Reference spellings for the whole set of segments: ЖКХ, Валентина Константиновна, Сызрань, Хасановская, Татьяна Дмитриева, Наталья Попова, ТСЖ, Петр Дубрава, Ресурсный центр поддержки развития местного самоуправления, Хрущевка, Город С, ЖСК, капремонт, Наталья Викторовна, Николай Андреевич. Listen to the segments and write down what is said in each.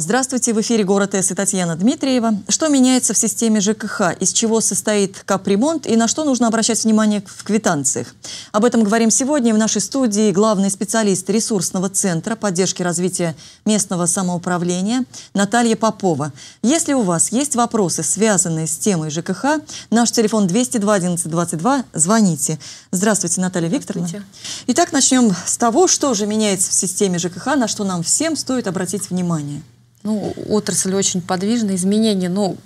Здравствуйте, в эфире «Город С» и Татьяна Дмитриева. Что меняется в системе ЖКХ, из чего состоит капремонт и на что нужно обращать внимание в квитанциях? Об этом говорим сегодня. В нашей студии главный специалист Ресурсного центра поддержки развития местного самоуправления Наталья Попова. Если у вас есть вопросы, связанные с темой ЖКХ, наш телефон 202 11 22, звоните. Здравствуйте, Наталья Викторовна. Здравствуйте. Итак, начнем с того, что же меняется в системе ЖКХ, на что нам всем стоит обратить внимание. Ну, отрасль очень подвижна, изменения, ну,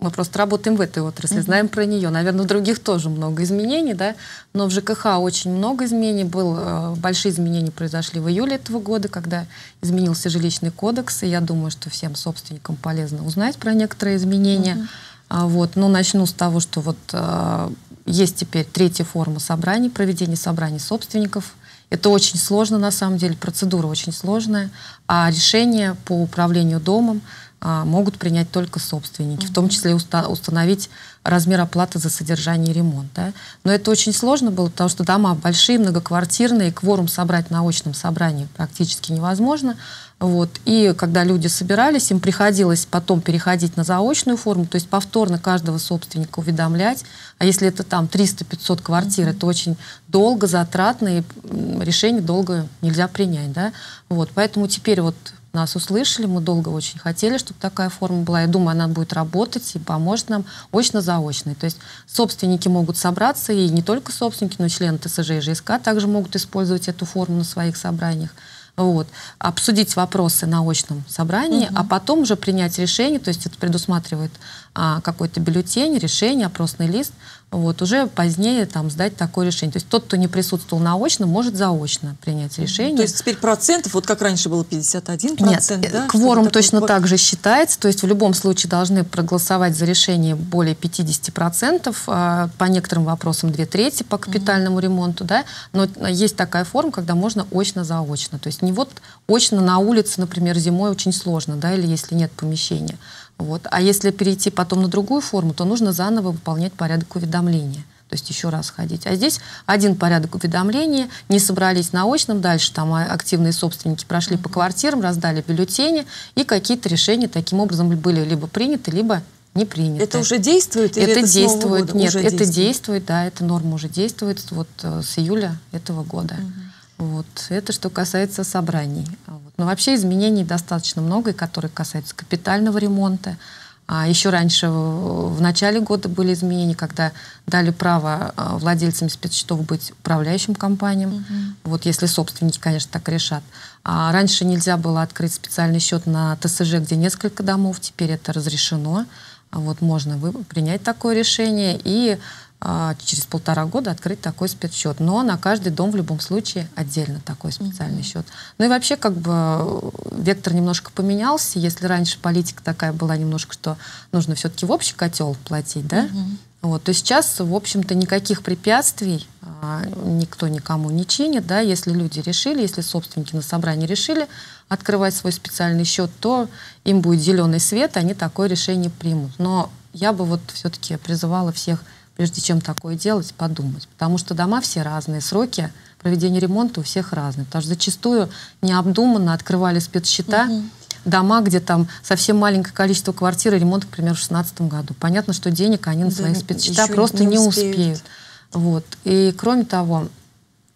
мы просто работаем в этой отрасли, знаем про нее. Наверное, в других тоже много изменений, да, но в ЖКХ очень много изменений. Большие изменения произошли в июле этого года, когда изменился жилищный кодекс, и я думаю, что всем собственникам полезно узнать про некоторые изменения. Вот, ну, начну с того, что вот есть теперь третья форма собраний, проведение собраний собственников. Это очень сложно, на самом деле, процедура очень сложная, а решения по управлению домом могут принять только собственники, в том числе установить размер оплаты за содержание и ремонт. Да? Но это очень сложно было, потому что дома большие, многоквартирные, и кворум собрать на очном собрании практически невозможно. Вот. И когда люди собирались, им приходилось потом переходить на заочную форму, то есть повторно каждого собственника уведомлять. А если это там 300-500 квартир, это очень долго, затратно, и решение долго нельзя принять. Да? Вот. Поэтому теперь вот нас услышали, мы долго очень хотели, чтобы такая форма была. Я думаю, она будет работать и поможет нам очно-заочной. То есть собственники могут собраться, и не только собственники, но и члены ТСЖ и ЖСК также могут использовать эту форму на своих собраниях. Вот. Обсудить вопросы на очном собрании, а потом уже принять решение, то есть это предусматривает какой-то бюллетень, решение, опросный лист, вот, уже позднее там сдать такое решение. То есть тот, кто не присутствовал на очном, может заочно принять решение. То есть теперь процентов, вот как раньше было 51%, нет, да? Кворум точно так же считается, то есть в любом случае должны проголосовать за решение более 50%, по некоторым вопросам 2/3 по капитальному ремонту, да? Но есть такая форма, когда можно очно-заочно, то есть не вот очно на улице, например, зимой очень сложно, да, или если нет помещения. Вот. А если перейти потом на другую форму, то нужно заново выполнять порядок уведомления. То есть еще раз ходить. А здесь один порядок уведомления, не собрались на очном, дальше там активные собственники прошли по квартирам, раздали бюллетени, и какие-то решения таким образом были либо приняты, либо не приняты. Это уже действует? Или это действует? Нет, это действует, да, эта норма уже действует вот с июля этого года. Вот. Это что касается собраний. Вот. Но вообще изменений достаточно много, которые касаются капитального ремонта. А еще раньше, в начале года, были изменения, когда дали право владельцам спецсчетов быть управляющим компаниям. Вот если собственники, конечно, так решат. А раньше нельзя было открыть специальный счет на ТСЖ, где несколько домов. Теперь это разрешено. Вот можно принять такое решение и через 1,5 года открыть такой спецсчет. Но на каждый дом в любом случае отдельно такой специальный счет. Ну и вообще как бы вектор немножко поменялся. Если раньше политика такая была немножко, что нужно все-таки в общий котел платить, да? Вот, то сейчас, в общем-то, никаких препятствий никто никому не чинит, да, если люди решили, если собственники на собрании решили открывать свой специальный счет, то им будет зеленый свет, они такое решение примут. Но я бы вот все-таки призывала всех, прежде чем такое делать, подумать, потому что дома все разные, сроки проведения ремонта у всех разные, потому что зачастую необдуманно открывали спецсчета, дома, где там совсем маленькое количество квартир, ремонт, например, в 2016 году. Понятно, что денег они на свои спецсчета просто не успеют. Вот. И кроме того,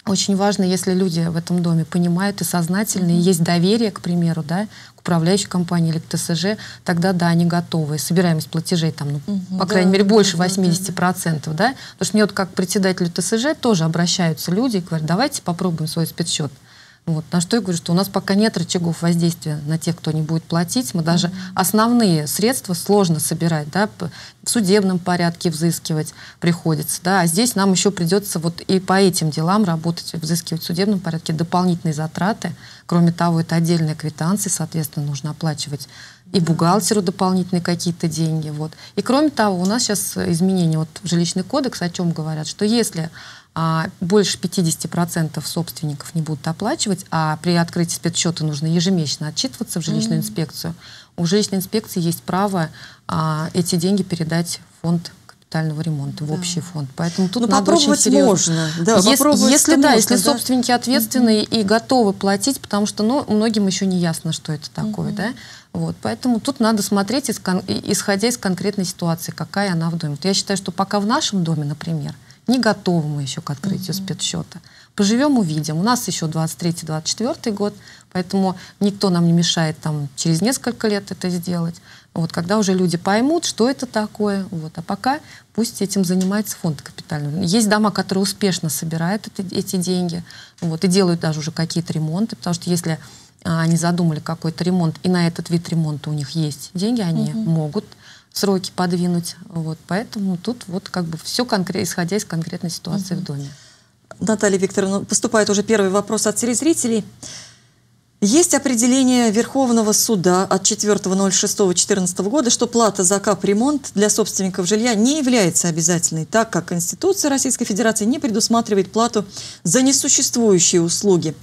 очень важно, если люди в этом доме понимают и сознательно, и есть доверие, к примеру, да, к управляющей компании или к ТСЖ, тогда да, они готовы. Собираемость платежей там, ну, по крайней мере, больше 80%. Да? Потому что мне вот как председателю ТСЖ тоже обращаются люди и говорят, давайте попробуем свой спецсчет. Вот, на что я говорю, что у нас пока нет рычагов воздействия на тех, кто не будет платить. Мы даже основные средства сложно собирать, да, в судебном порядке взыскивать приходится. Да, а здесь нам еще придется вот и по этим делам работать, взыскивать в судебном порядке дополнительные затраты. Кроме того, это отдельные квитанции, соответственно, нужно оплачивать и бухгалтеру дополнительные какие-то деньги. Вот. И кроме того, у нас сейчас изменения вот, в жилищный кодекс, о чем говорят, что если больше 50% собственников не будут оплачивать, а при открытии спецсчета нужно ежемесячно отчитываться в жилищную инспекцию, у жилищной инспекции есть право эти деньги передать в фонд капитального ремонта в общий фонд. Поэтому тут надо попробовать можно. Да, если собственники ответственные и готовы платить, потому что многим еще не ясно, что это такое. Да? Вот, поэтому тут надо смотреть, исходя из конкретной ситуации, какая она в доме. Я считаю, что пока в нашем доме, например, не готовы мы еще к открытию спецсчета. Поживем, увидим. У нас еще 23-24 год, поэтому никто нам не мешает там, через несколько лет это сделать. Вот, когда уже люди поймут, что это такое. Вот. А пока пусть этим занимается фонд капитального. Есть дома, которые успешно собирают эти деньги вот, и делают даже уже какие-то ремонты, потому что если они задумали какой-то ремонт, и на этот вид ремонта у них есть деньги, они могут сроки подвинуть. Вот. Поэтому тут вот, как бы, все исходя из конкретной ситуации в доме. Наталья Викторовна, поступает уже первый вопрос от телезрителей. Есть определение Верховного суда от 4.06.14 года, что плата за капремонт для собственников жилья не является обязательной, так как Конституция Российской Федерации не предусматривает плату за несуществующие услуги.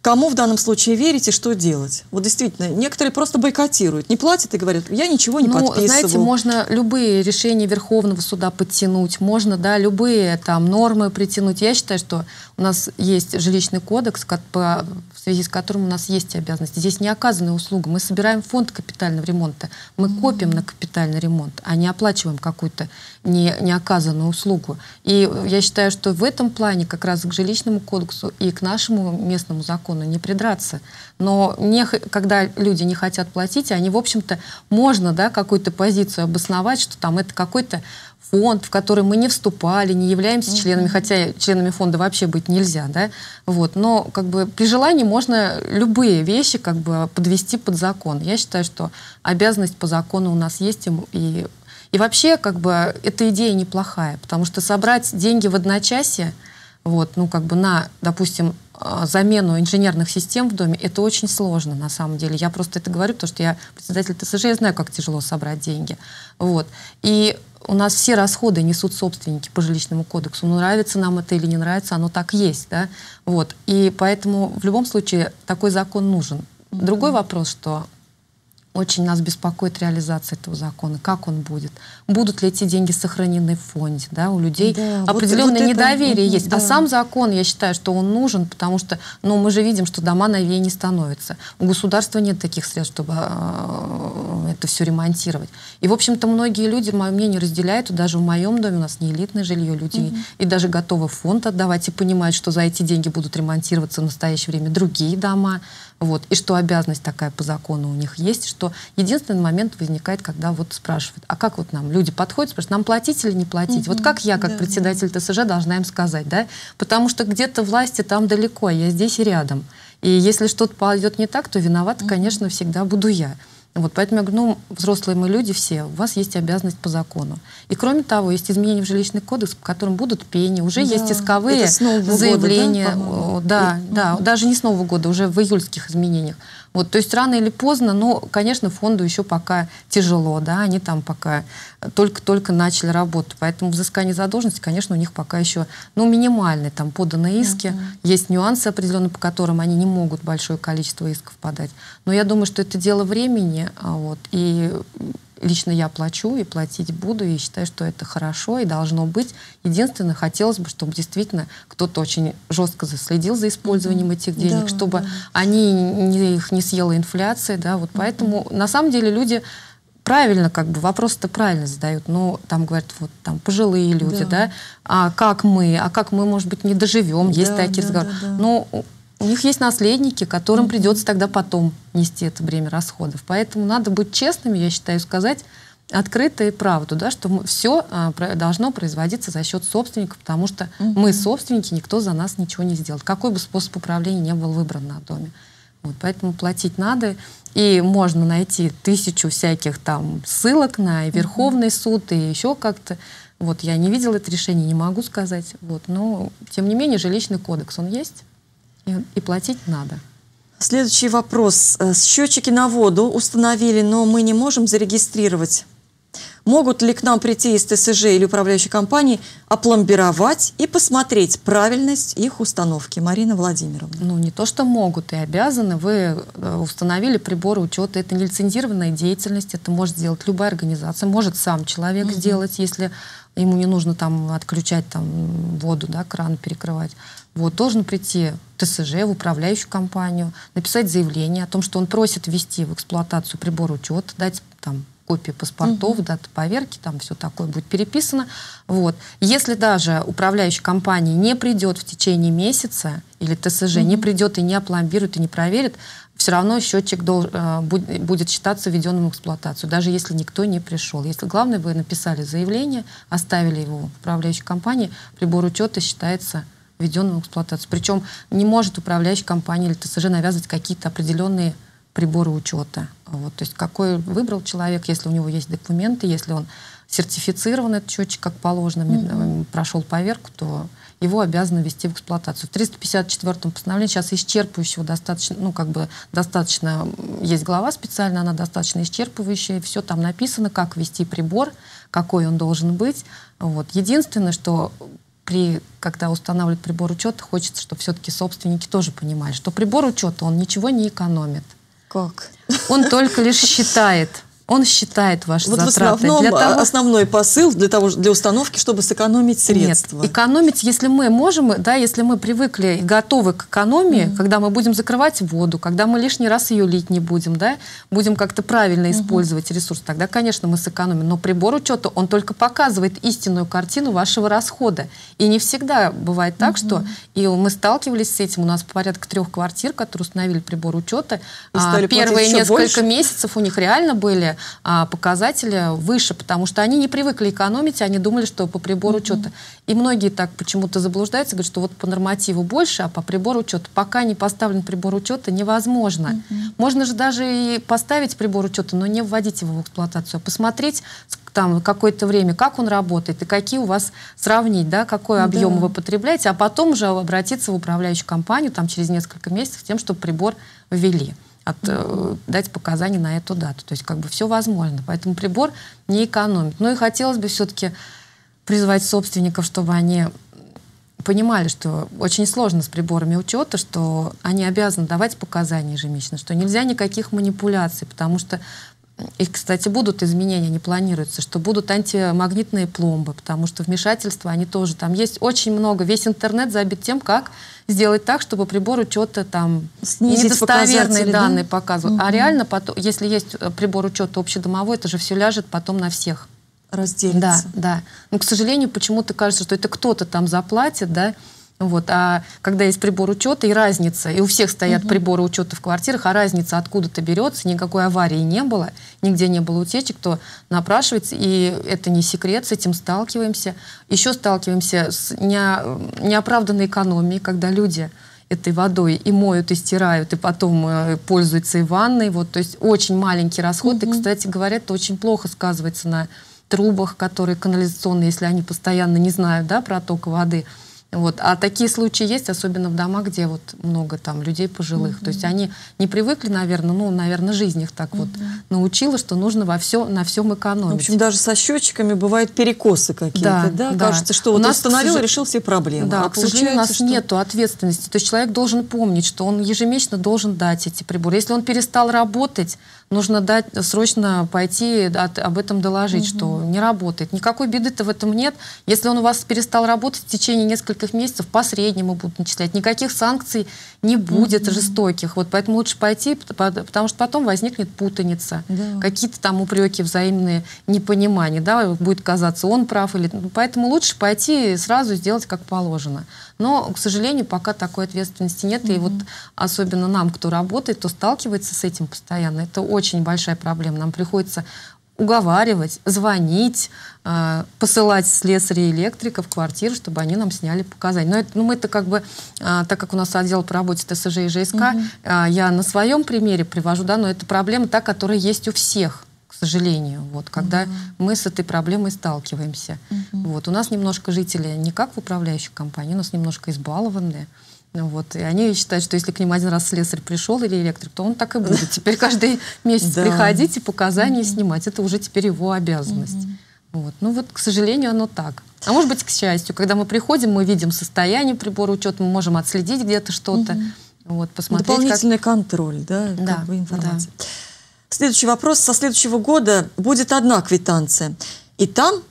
Кому в данном случае верить и что делать? Вот действительно, некоторые просто бойкотируют, не платят и говорят, я ничего не подписывал. Знаете, можно любые решения Верховного суда подтянуть, можно, да, любые там нормы притянуть. Я считаю, что у нас есть жилищный кодекс, в связи с которым у нас есть обязанности. Здесь не оказанная услуга. Мы собираем фонд капитального ремонта, мы копим на капитальный ремонт, а не оплачиваем какую-то неоказанную услугу. И я считаю, что в этом плане как раз к жилищному кодексу и к нашему местному закону не придраться. Но когда люди не хотят платить, они, в общем-то, можно, да, какую-то позицию обосновать, что там это какой-то фонд, в который мы не вступали, не являемся членами, хотя членами фонда вообще быть нельзя, да, вот, но как бы при желании можно любые вещи как бы подвести под закон. Я считаю, что обязанность по закону у нас есть, и вообще как бы эта идея неплохая, потому что собрать деньги в одночасье, вот, ну как бы на, допустим, замену инженерных систем в доме, это очень сложно, на самом деле. Я просто это говорю, потому что я председатель ТСЖ, я знаю, как тяжело собрать деньги. Вот. И у нас все расходы несут собственники по жилищному кодексу. Ну, нравится нам это или не нравится, оно так есть. Да? Вот. И поэтому в любом случае такой закон нужен. Другой вопрос, что очень нас беспокоит реализация этого закона. Как он будет? Будут ли эти деньги сохранены в фонде? Да, у людей определенное недоверие есть. Да. А сам закон, я считаю, что он нужен, потому что мы же видим, что дома новее не становятся. У государства нет таких средств, чтобы это все ремонтировать. И, в общем-то, многие люди, мое мнение, разделяют. Даже в моем доме у нас не элитное жилье. Люди и даже готовы в фонд отдавать и понимают, что за эти деньги будут ремонтироваться в настоящее время другие дома. Вот. И что обязанность такая по закону у них есть, что единственный момент возникает, когда вот спрашивают, а как вот нам? Люди подходят, спрашивают, нам платить или не платить? Вот как я, как председатель ТСЖ, должна им сказать, да? Потому что где-то власти там далеко, а я здесь и рядом. И если что-то пойдет не так, то виновата, конечно, всегда буду я. Вот, поэтому я говорю, взрослые мы люди все, у вас есть обязанность по закону. И кроме того, есть изменения в жилищный кодекс, по которым будут пени, уже есть исковые заявления. Года, да, даже не с Нового года, уже в июльских изменениях. Вот, то есть рано или поздно, но, конечно, фонду еще пока тяжело, да, они там пока только-только начали работу, поэтому взыскание задолженности, конечно, у них пока еще, минимальные там поданы иски, есть нюансы определенные, по которым они не могут большое количество исков подать, но я думаю, что это дело времени, вот, и лично я плачу и платить буду, и считаю, что это хорошо и должно быть. Единственное, хотелось бы, чтобы действительно кто-то очень жестко заследил за использованием этих денег, чтобы их не съела инфляция. Да, вот поэтому, на самом деле, люди правильно, как бы, вопросы-то правильно задают. Но там говорят, вот там пожилые люди, да, а как мы, может быть, не доживем, есть такие разговоры. Но у них есть наследники, которым придется тогда потом нести это бремя расходов. Поэтому надо быть честными, я считаю, сказать открыто и правду, да, что все должно производиться за счет собственников, потому что мы собственники, никто за нас ничего не сделал. Какой бы способ управления ни был выбран на доме. Вот, поэтому платить надо, и можно найти тысячу всяких там ссылок на Верховный суд и еще как-то. Вот, я не видела это решение, не могу сказать. Вот, но, тем не менее, жилищный кодекс, он есть. И платить надо. Следующий вопрос. Счетчики на воду установили, но мы не можем зарегистрировать. Могут ли к нам прийти из ТСЖ или управляющей компании опломбировать и посмотреть правильность их установки? Марина Владимировна. Ну, не то что могут и обязаны. Вы установили приборы учета. Это нелицензированная деятельность. Это может сделать любая организация. Может сам человек сделать, если ему не нужно там отключать там, воду, да, кран перекрывать. Вот, должен прийти в ТСЖ, в управляющую компанию, написать заявление о том, что он просит ввести в эксплуатацию прибор учета, дать там копии паспортов, даты поверки, там все такое будет переписано. Вот. Если даже управляющая компания не придет в течение месяца, или ТСЖ не придет и не опломбирует, и не проверит, все равно счетчик будет считаться введенным в эксплуатацию, даже если никто не пришел. Если главное, вы написали заявление, оставили его в управляющей компании, прибор учета считается введенным в эксплуатацию. Причем не может управляющая компания или ТСЖ навязывать какие-то определенные приборы учета. Вот, то есть какой выбрал человек, если у него есть документы, если он сертифицирован, этот счетчик как положено, прошел поверку, то его обязаны ввести в эксплуатацию. В 354-м постановлении сейчас исчерпывающего достаточно, ну как бы достаточно, есть глава специально, она достаточно исчерпывающая, все там написано, как ввести прибор, какой он должен быть. Вот. Единственное, что когда устанавливают прибор учета, хочется, чтобы все-таки собственники тоже понимали, что прибор учета, он ничего не экономит. Как? Он только лишь считает. Он считает ваши вот затраты. Вот основной посыл для установки, чтобы сэкономить средства. Нет, экономить, если мы можем, да, если мы привыкли и готовы к экономии, когда мы будем закрывать воду, когда мы лишний раз ее лить не будем, да, будем как-то правильно использовать ресурс, тогда, конечно, мы сэкономим. Но прибор учета, он только показывает истинную картину вашего расхода. И не всегда бывает так, что... И мы сталкивались с этим. У нас порядка 3 квартир, которые установили прибор учета. Первые несколько месяцев у них реально были показатели выше, потому что они не привыкли экономить, они думали, что по прибору учета. И многие так почему-то заблуждаются, говорят, что вот по нормативу больше, а по прибору учета. Пока не поставлен прибор учета, невозможно. Можно же даже и поставить прибор учета, но не вводить его в эксплуатацию, а посмотреть там какое-то время, как он работает и какие у вас сравнить, да, какой объем вы потребляете, а потом уже обратиться в управляющую компанию там через несколько месяцев с тем, чтобы прибор ввели. Дать показания на эту дату. То есть как бы все возможно. Поэтому прибор не экономит. Ну и хотелось бы все-таки призвать собственников, чтобы они понимали, что очень сложно с приборами учета, что они обязаны давать показания ежемесячно, что нельзя никаких манипуляций, потому что их, кстати, будут изменения, не планируются, что будут антимагнитные пломбы, потому что вмешательства, они тоже там есть очень много. Весь интернет забит тем, как сделать так, чтобы прибор учета там недостоверные данные показывал. А реально, потом, если есть прибор учета общедомовой, это же все ляжет потом на всех. Разделится. Да, да. Но, к сожалению, почему-то кажется, что это кто-то там заплатит, да. Вот. А когда есть прибор учета и разница, и у всех стоят приборы учета в квартирах, а разница откуда-то берется, никакой аварии не было, нигде не было утечек, то напрашивается, и это не секрет, с этим сталкиваемся. Еще сталкиваемся с неоправданной экономией, когда люди этой водой и моют, и стирают, и потом пользуются и ванной. Вот. То есть очень маленький расход, и, кстати говоря, это очень плохо сказывается на трубах, которые канализационные, если они постоянно не знают, да, про ток воды. Вот. А такие случаи есть, особенно в домах, где вот много там людей пожилых. То есть они не привыкли, наверное, ну, наверное, жизнь их так вот научила, что нужно на всем экономить. В общем, даже со счетчиками бывают перекосы какие-то, да? Да? Кажется, что вот установил, решил все проблемы. Да, а к сожалению, у нас нету ответственности. То есть человек должен помнить, что он ежемесячно должен дать эти приборы. Если он перестал работать, нужно дать, срочно пойти об этом доложить, что не работает. Никакой беды-то в этом нет. Если он у вас перестал работать в течение нескольких месяцев, по среднему будут начислять. Никаких санкций не будет жестоких. Вот, поэтому лучше пойти, потому что потом возникнет путаница. Какие-то там упреки, взаимные непонимания. Да? Будет казаться, он прав. Или... Поэтому лучше пойти и сразу сделать как положено. Но, к сожалению, пока такой ответственности нет. И вот особенно нам, кто работает, кто сталкивается с этим постоянно, это очень большая проблема. Нам приходится уговаривать, звонить, посылать слесарей электриков в квартиру, чтобы они нам сняли показания. Но это, ну, мы-то как бы, так как у нас отдел по работе ТСЖ и ЖСК, я на своем примере привожу, да, но это проблема та, которая есть у всех, к сожалению, вот, когда мы с этой проблемой сталкиваемся. Вот, у нас немножко жители не как в управляющей компании, у нас немножко избалованные. Вот. И они считают, что если к ним один раз слесарь пришел или электрик, то он так и будет. Теперь каждый месяц приходить и показания снимать. Это уже теперь его обязанность. Вот. Ну вот, к сожалению, оно так. А может быть, к счастью, когда мы приходим, мы видим состояние прибора учета, мы можем отследить где-то что-то, вот, посмотреть. Дополнительный контроль, да, да, как бы информация. Да. Следующий вопрос. Со следующего года будет одна квитанция, и там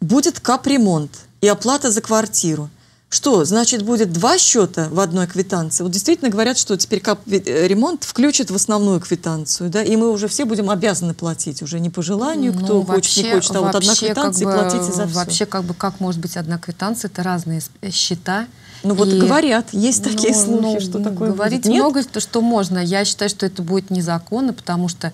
будет капремонт и оплата за квартиру. Что, значит, будет два счета в одной квитанции? Вот действительно говорят, что теперь капремонт включит в основную квитанцию, да, и мы уже все будем обязаны платить, уже не по желанию, кто хочет, не хочет, а вот одна квитанция, платите за все. Вообще, как бы, как может быть одна квитанция? Это разные счета. Ну вот говорят, есть такие слухи, что такое будет. Говорить много, что можно. Я считаю, что это будет незаконно, потому что...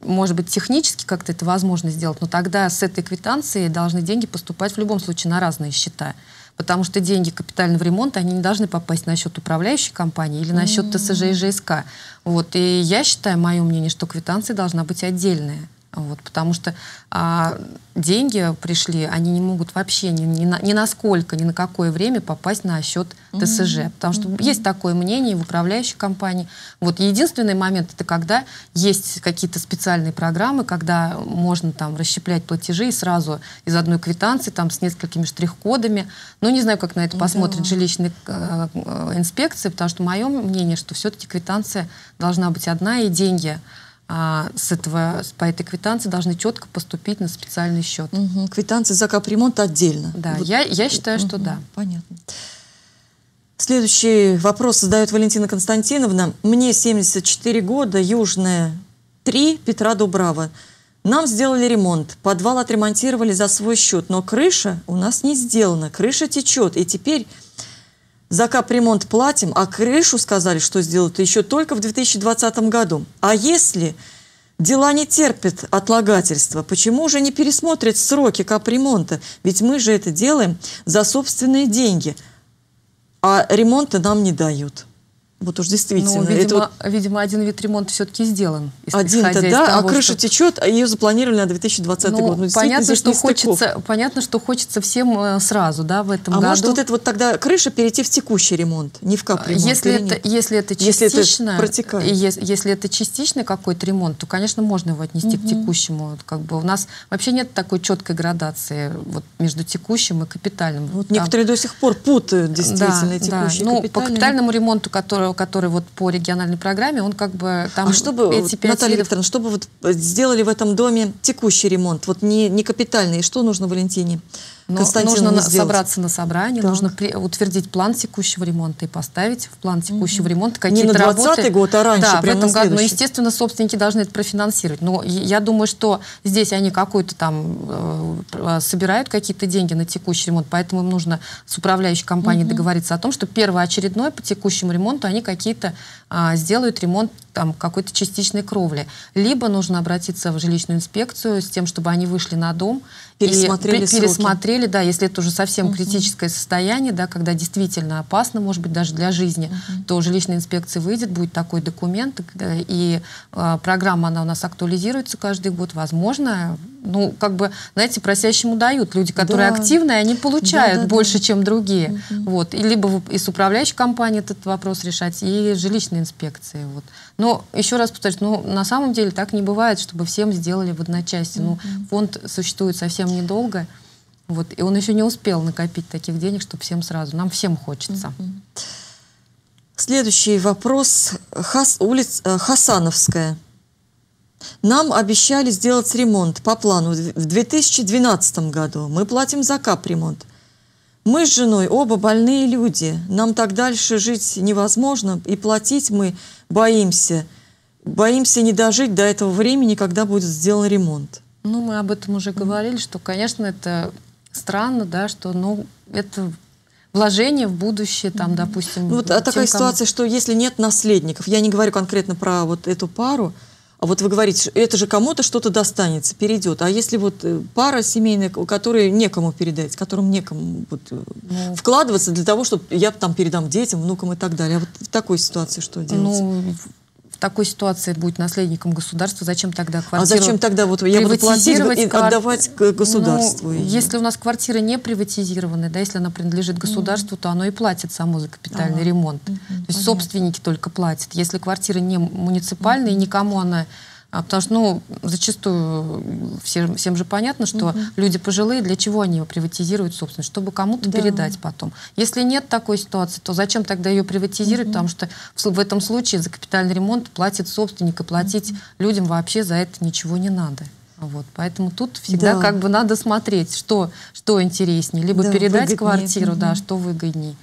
Может быть, технически как-то это возможно сделать, но тогда с этой квитанции должны деньги поступать в любом случае на разные счета. Потому что деньги капитального ремонта, они не должны попасть на счет управляющей компании или на счет ТСЖ и ЖСК. Вот. И я считаю, мое мнение, что квитанция должна быть отдельная. Вот. Потому что деньги пришли, они не могут вообще ни на какое время попасть на счет ТСЖ. Потому что есть такое мнение в управляющей компании. Вот. Единственный момент, это когда есть какие-то специальные программы, когда можно там расщеплять платежи и сразу из одной квитанции там, с несколькими штрих-кодами. Ну, не знаю, как на это посмотрит жилищная инспекция, потому что мое мнение, что все-таки квитанция должна быть одна, и деньги по этой квитанции должны четко поступить на специальный счет. Квитанция за капремонт отдельно. Да, вот. я считаю, что да. Понятно. Следующий вопрос задает Валентина Константиновна. Мне 74 года, Южная, 3, Петра Дубрава. Нам сделали ремонт, подвал отремонтировали за свой счет, но крыша у нас не сделана, крыша течет, и теперь... За капремонт платим, а крышу сказали, что сделают еще только в 2020 году. А если дела не терпят отлагательства, почему же не пересмотрят сроки капремонта? Ведь мы же это делаем за собственные деньги, а ремонта нам не дают. Вот уж действительно. Ну, видимо, один вид ремонта все-таки сделан. Один-то, да, а крыша течет, а ее запланировали на 2020 год. Ну, понятно, что хочется всем сразу, да, в этом году. А может вот тогда крыша перейти в текущий ремонт, не в капремонт? Если это частичный какой-то ремонт, то, конечно, можно его отнести к текущему. Как бы у нас вообще нет такой четкой градации вот, между текущим и капитальным. Вот некоторые до сих пор путают действительно текущий и капитальный. По капитальному ремонту, который вот по региональной программе, он как бы там... А чтобы, Наталья Викторовна, чтобы вот сделали в этом доме текущий ремонт, вот не капитальный, что нужно Валентине Константиновне нужно сделать? Собраться на собрание, нужно утвердить план текущего ремонта и поставить в план текущего ремонта какие-то работы. Не на 2020 год, а раньше, да, прямо в этом году. Но, естественно, собственники должны это профинансировать. Но я думаю, что здесь они какую-то там собирают какие-то деньги на текущий ремонт, поэтому им нужно с управляющей компанией договориться о том, что первоочередное по текущему ремонту они какие-то сделают ремонт какой-то частичной кровли. Либо нужно обратиться в жилищную инспекцию с тем, чтобы они вышли на дом, пересмотрели, да, если это уже совсем критическое состояние, да, когда действительно опасно, может быть, даже для жизни, то жилищная инспекция выйдет, будет такой документ, и программа, она у нас актуализируется каждый год, возможно. Ну, как бы, знаете, просящему дают. Люди, которые активные, они получают больше, чем другие. Вот. И либо и с управляющей компанией этот вопрос решать, и жилищной инспекции. Вот. Но еще раз повторюсь, ну, на самом деле так не бывает, чтобы всем сделали в одночасье. Ну, фонд существует совсем недолго, вот, и он еще не успел накопить таких денег, чтобы всем сразу. Нам всем хочется. Следующий вопрос. Улица Хасановская. Нам обещали сделать ремонт по плану в 2012 году. Мы платим за капремонт. Мы с женой оба больные люди. Нам так дальше жить невозможно. И платить мы боимся. Боимся не дожить до этого времени, когда будет сделан ремонт. Ну, мы об этом уже говорили, что, конечно, это странно, да, что, ну, это... Вложение в будущее, там, допустим... Ну, вот такая ситуация, что если нет наследников, я не говорю конкретно про вот эту пару, а вот вы говорите, это же кому-то что-то достанется, перейдет. А если вот пара семейная, которой некому передать, которым некому вот, вкладываться для того, чтобы я там передам детям, внукам и так далее. А вот в такой ситуации что делать? Ну, в такой ситуации будет наследником государства, зачем тогда квартиру? А зачем тогда вот я буду платить и отдавать государству? Ну, если у нас квартира не приватизированы, да, если она принадлежит государству, то оно и платит само за капитальный ремонт. То есть собственники только платят. Если квартира не муниципальная, никому она Потому что, ну, зачастую всем же понятно, что люди пожилые, для чего они его приватизируют собственность? Чтобы кому-то передать потом. Если нет такой ситуации, то зачем тогда ее приватизировать? Потому что в этом случае за капитальный ремонт платит собственник, и платить людям вообще за это ничего не надо. Вот, поэтому тут всегда как бы надо смотреть, что интереснее. Либо передать выгоднее квартиру, что выгоднее.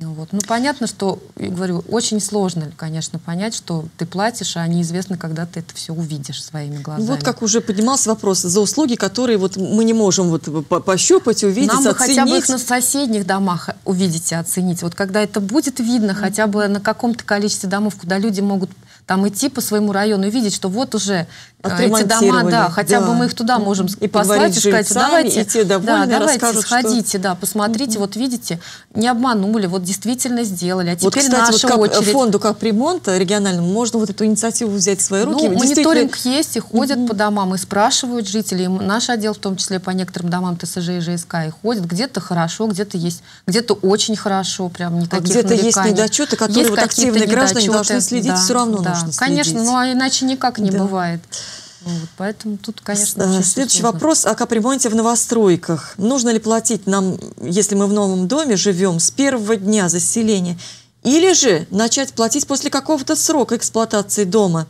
Вот. Ну, понятно, что, я говорю, очень сложно, конечно, понять, что ты платишь, а неизвестно, когда ты это все увидишь своими глазами. Вот как уже поднимался вопрос за услуги, которые вот мы не можем вот пощупать, увидеть, нам оценить. Нам хотя бы их на соседних домах увидеть и оценить. Вот когда это будет видно хотя бы на каком-то количестве домов, куда люди могут там идти по своему району и видеть, что вот уже эти дома, хотя бы мы их туда можем и послать, и сказать, давайте, давайте сходите, что... посмотрите, вот видите, не обманули, вот действительно сделали, а теперь вот, кстати, наша вот очередь. Фонду капремонта региональному можно вот эту инициативу взять в свои руки. Ну, мониторинг есть, и ходят по домам, и спрашивают жителей, и наш отдел в том числе по некоторым домам ТСЖ и ЖСК и ходит, где-то хорошо, где-то есть, где-то очень хорошо, прям никаких нареканий. Где-то есть недочеты, которые вот активные граждане должны следить, все равно нужно конечно, следить. Ну а иначе никак не бывает. Вот, поэтому тут, конечно, следующий вопрос о капремонте в новостройках. Нужно ли платить нам, если мы в новом доме живем, с первого дня заселения? Или же начать платить после какого-то срока эксплуатации дома?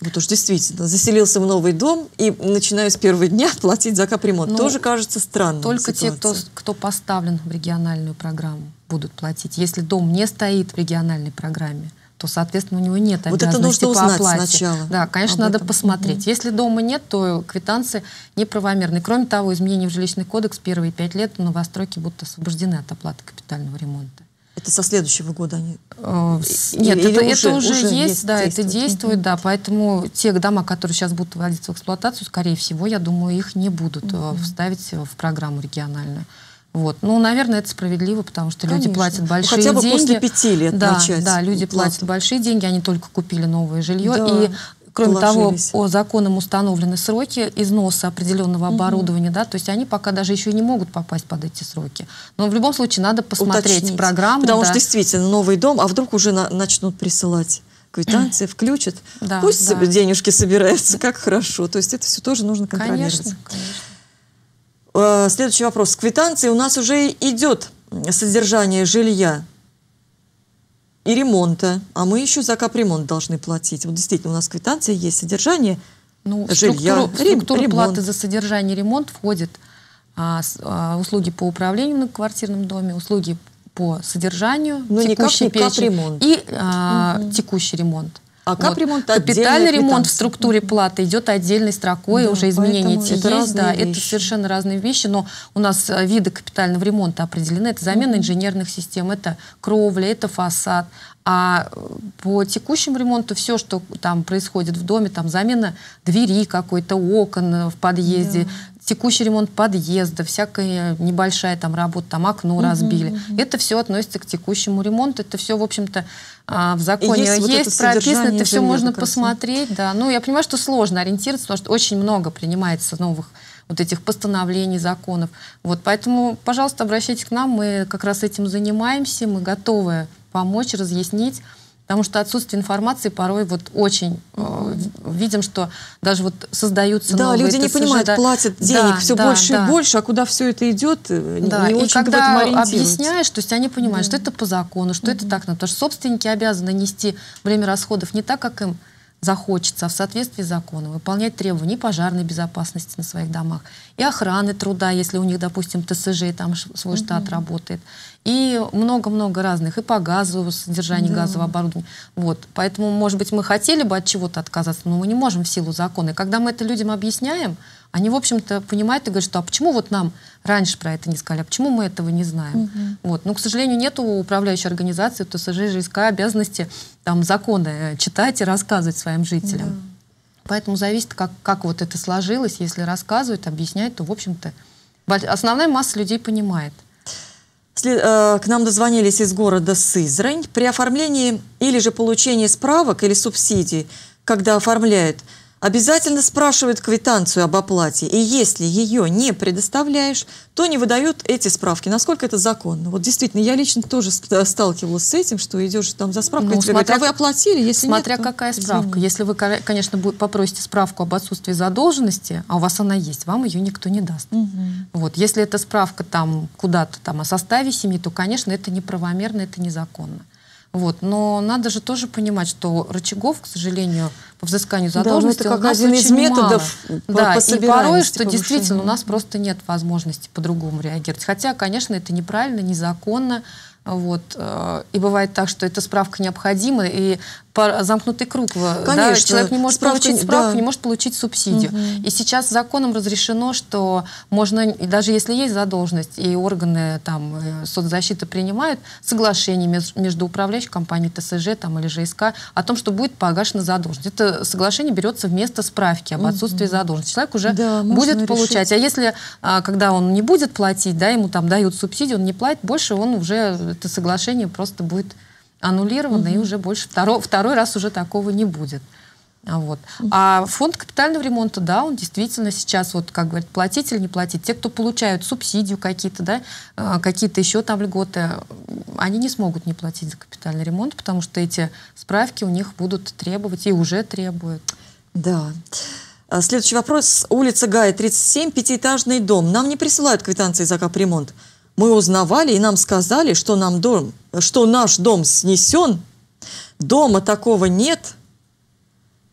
Вот уж действительно, заселился в новый дом и начинаю с первого дня платить за капремонт. Ну, тоже кажется странным. Только те, кто поставлен в региональную программу, будут платить. Если дом не стоит в региональной программе, то, соответственно, у него нет обязанности по оплате. Сначала. Да, конечно, надо посмотреть. Если дома нет, то квитанции неправомерны. Кроме того, изменения в жилищный кодекс первые 5 лет новостройки будут освобождены от оплаты капитального ремонта. Это со следующего года они? Нет, это уже есть, да, действует. Это действует, да, поэтому те дома, которые сейчас будут вводиться в эксплуатацию, скорее всего, я думаю, их не будут вставить в программу региональную. Вот. Ну, наверное, это справедливо, потому что конечно, люди платят большие деньги. Хотя бы после 5 лет начать. Да, люди платят большие деньги, они только купили новое жилье. Да, и, кроме того, законом установлены сроки износа определенного оборудования, да, то есть они пока даже еще не могут попасть под эти сроки. Но в любом случае надо посмотреть уточнить программу. Потому что действительно новый дом, а вдруг уже начнут присылать квитанции, включат. Да, пусть денежки собираются, как хорошо. То есть это все тоже нужно контролировать. Конечно, конечно. Следующий вопрос. К квитанции у нас уже идет содержание жилья и ремонта, а мы еще за капремонт должны платить. Вот действительно, у нас квитанция есть, содержание жилья, структура платы за содержание и ремонт входит услуги по управлению на квартирном доме, услуги по содержанию, текущий капремонт и текущий ремонт. А капремонт капитальный ремонт в структуре платы идет отдельной строкой, уже изменения эти есть, это совершенно разные вещи, но у нас виды капитального ремонта определены, это замена инженерных систем, это кровля, это фасад. А по текущему ремонту все, что там происходит в доме, там замена двери какой-то, окон в подъезде, текущий ремонт подъезда, всякая небольшая там работа, там окно разбили. Это все относится к текущему ремонту, это все, в общем-то, в законе есть прописано, это все можно посмотреть. Да. Ну, я понимаю, что сложно ориентироваться, потому что очень много принимается новых вот этих постановлений, законов. Вот, поэтому, пожалуйста, обращайтесь к нам, мы как раз этим занимаемся, мы готовы помочь, разъяснить, потому что отсутствие информации порой вот очень видим, что даже вот создаются новые... Да, люди не понимают, платят денег все больше и больше, а куда все это идет, не очень в этом ориентируются. Объясняешь, то есть они понимают, что это по закону, что это так, потому что собственники обязаны нести время расходов не так, как им захочется, а в соответствии с законом, выполнять требования пожарной безопасности на своих домах, и охраны труда, если у них, допустим, ТСЖ, там свой штат работает, и много-много разных, и по газу, содержанию газового оборудования. Вот. Поэтому, может быть, мы хотели бы от чего-то отказаться, но мы не можем в силу закона. И когда мы это людям объясняем, они, в общем-то, понимают и говорят, что а почему вот нам раньше про это не сказали, а почему мы этого не знаем? Вот. Но, к сожалению, нет у управляющей организации, у ТСЖ, ЖСК обязанности там, законы читать и рассказывать своим жителям. Поэтому зависит, как вот это сложилось. Если рассказывают, объясняют, то, в общем-то, основная масса людей понимает. К нам дозвонились из города Сызрань. При оформлении или же получении справок или субсидий, когда оформляют, обязательно спрашивают квитанцию об оплате, и если ее не предоставляешь, то не выдают эти справки. Насколько это законно? Вот действительно, я лично тоже сталкивалась с этим, что идешь там за справкой, ну, смотря, говорят, а вы оплатили, если смотря нет, какая то... справка. Если вы, конечно, попросите справку об отсутствии задолженности, а у вас она есть, вам ее никто не даст. Угу. Вот. Если эта справка там куда-то там о составе семьи, то, конечно, это неправомерно, это незаконно. Вот. Но надо же тоже понимать, что рычагов, к сожалению, по взысканию задолженности, да, это как у нас один из методов мало. Да, и порой, что действительно у нас просто нет возможности по-другому реагировать. Хотя, конечно, это неправильно, незаконно. Вот. И бывает так, что эта справка необходима, и замкнутый круг. Конечно, да, человек не может получить справку, да, не может получить субсидию. Угу. И сейчас законом разрешено, что можно, даже если есть задолженность, и органы там, соцзащиты принимают соглашение между управляющей компанией ТСЖ там, или ЖСК о том, что будет погашена задолженность. Это соглашение берется вместо справки об отсутствии задолженности. Человек уже да, будет получать. Решить. А если, когда он не будет платить, да, ему там дают субсидию, он не платит, больше он уже... это соглашение просто будет аннулировано, и уже больше второй раз уже такого не будет. Вот. А фонд капитального ремонта, да, он действительно сейчас, вот, как говорит, платить или не платить. Те, кто получают субсидию какие-то, да, какие-то еще там льготы, они не смогут не платить за капитальный ремонт, потому что эти справки у них будут требовать и уже требуют. Да. Следующий вопрос. Улица Гая, 37, пятиэтажный дом. Нам не присылают квитанции за капремонт. Мы узнавали, и нам сказали, что, что наш дом снесен, дома такого нет.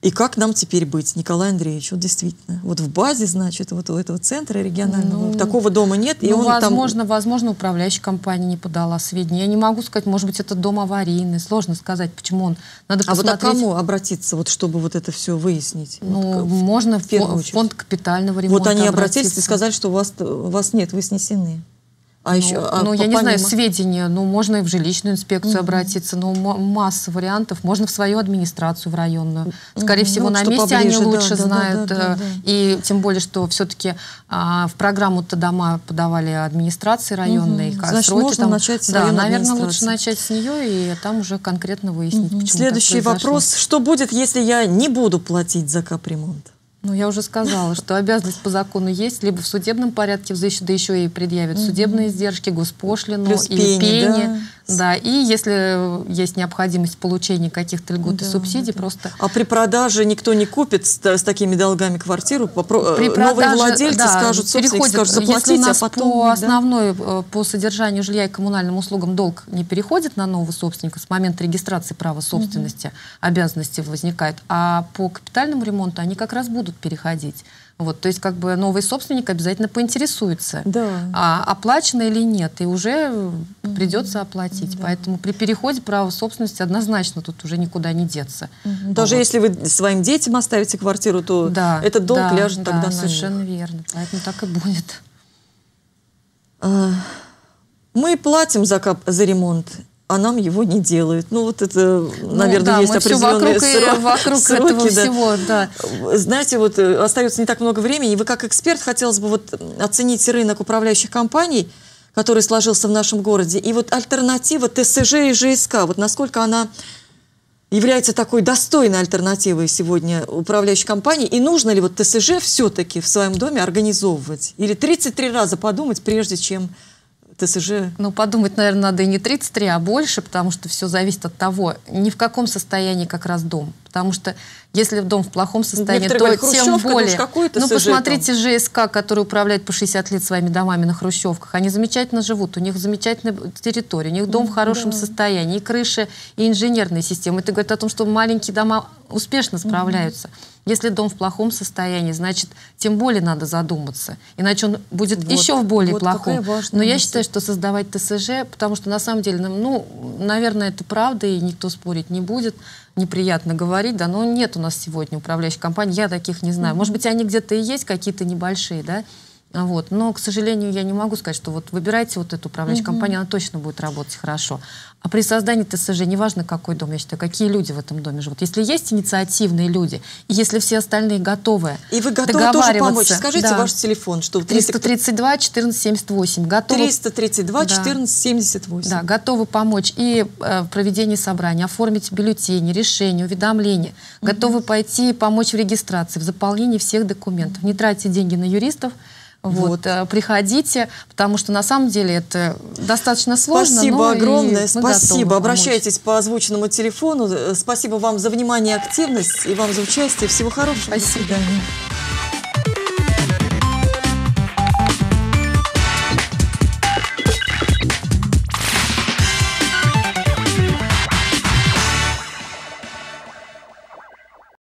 И как нам теперь быть, Николай Андреевич? Вот действительно, вот в базе, значит, вот у этого центра регионального такого дома нет. И он возможно, там... возможно, управляющая компания не подала сведения. Я не могу сказать, может быть, это дом аварийный. Сложно сказать, почему он. Надо посмотреть. А вот к кому обратиться, вот, чтобы вот это все выяснить? Ну, вот, можно в фонд капитального ремонта. Вот они обратились и сказали, что у вас нет, вы снесены. А еще, я не знаю, сведения, можно и в жилищную инспекцию обратиться, но масса вариантов. Можно в свою администрацию, в районную. Скорее всего, на месте поближе, они лучше знают. И тем более, что все-таки в программу-то дома подавали администрации районной. Значит, можно там, начать с районной администрации. Наверное, лучше начать с нее и там уже конкретно выяснить, почему. Следующий вопрос. Что будет, если я не буду платить за капремонт? Ну, я уже сказала, что обязанность по закону есть, либо в судебном порядке, да еще и предъявят судебные издержки, госпошлину, плюс пени. Да. Да, и если есть необходимость получения каких-то льгот и субсидий, просто... А при продаже никто не купит с такими долгами квартиру? Новые владельцы скажут, собственники скажут, заплатите, если у нас по содержанию жилья и коммунальным услугам долг не переходит на нового собственника, с момента регистрации права собственности обязанности возникают, а по капитальному ремонту они как раз будут переходить. Вот, то есть как бы новый собственник обязательно поинтересуется, оплачено или нет, и уже придется оплатить. Поэтому при переходе права собственности однозначно тут уже никуда не деться. Даже если вы своим детям оставите квартиру, то этот долг ляжет тогда на них. Совершенно верно. Поэтому так и будет. Мы платим за ремонт, а нам его не делают. Ну, вот это, наверное, есть определенные сроки. Знаете, вот остается не так много времени. Вы как эксперт хотелось бы вот оценить рынок управляющих компаний, который сложился в нашем городе, и вот альтернатива ТСЖ и ЖСК, вот насколько она является такой достойной альтернативой сегодня управляющей компании, и нужно ли вот ТСЖ все-таки в своем доме организовывать? Или 33 раза подумать, прежде чем... ТСЖ. Ну, подумать, наверное, надо и не 33, а больше, потому что все зависит от того, ни в каком состоянии как раз дом. Потому что если дом в плохом состоянии, то тем более... Ну, посмотрите ЖСК, который управляет по 60 лет своими домами на Хрущевках. Они замечательно живут, у них замечательная территория, у них дом в хорошем состоянии, и крыша, и инженерная система. Это говорит о том, что маленькие дома успешно справляются. Если дом в плохом состоянии, значит, тем более надо задуматься. Иначе он будет еще в более плохом. Но я считаю, что создавать ТСЖ, потому что на самом деле, ну, наверное, это правда, и никто спорить не будет. Неприятно говорить, да, но нет у нас сегодня управляющих компаний, я таких не знаю. Может быть, они где-то и есть, какие-то небольшие, да, Вот. Но, к сожалению, я не могу сказать, что вот выбирайте вот эту управляющую компанию, она точно будет работать хорошо. А при создании ТСЖ, неважно какой дом, я считаю, какие люди в этом доме живут. Если есть инициативные люди, и если все остальные готовы договариваться... И вы готовы тоже помочь. Скажите ваш телефон. 332-14-78. 332-14-78. Да, готовы помочь и в проведении собрания, оформить бюллетени, решения, уведомления. Готовы пойти и помочь в регистрации, в заполнении всех документов. Не тратьте деньги на юристов. Приходите, потому что на самом деле это достаточно сложно. Спасибо огромное, спасибо. Обращайтесь по озвученному телефону. Спасибо вам за внимание и активность, и вам за участие. Всего хорошего. Спасибо. До свидания.